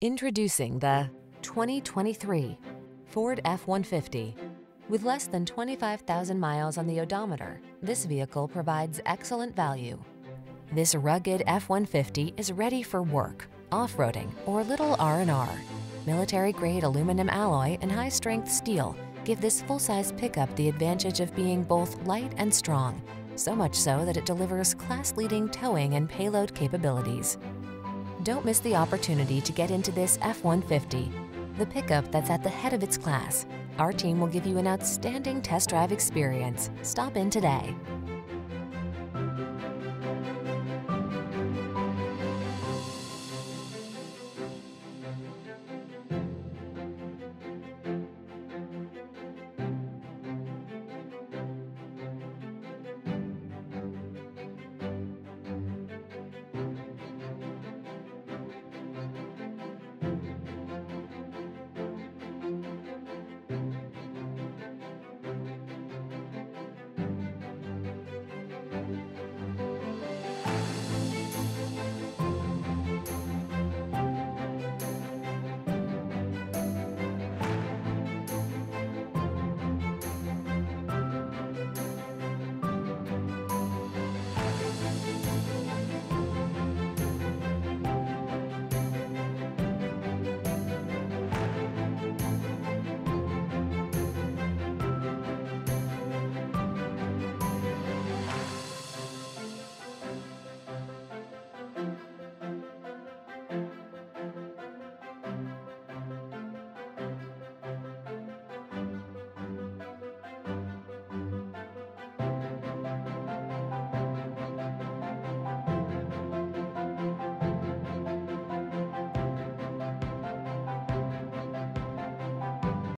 Introducing the 2023 Ford F-150. With less than 25,000 miles on the odometer, this vehicle provides excellent value. This rugged F-150 is ready for work, off-roading, or little R&R. Military-grade aluminum alloy and high-strength steel give this full-size pickup the advantage of being both light and strong, so much so that it delivers class-leading towing and payload capabilities. Don't miss the opportunity to get into this F-150, the pickup that's at the head of its class. Our team will give you an outstanding test drive experience. Stop in today.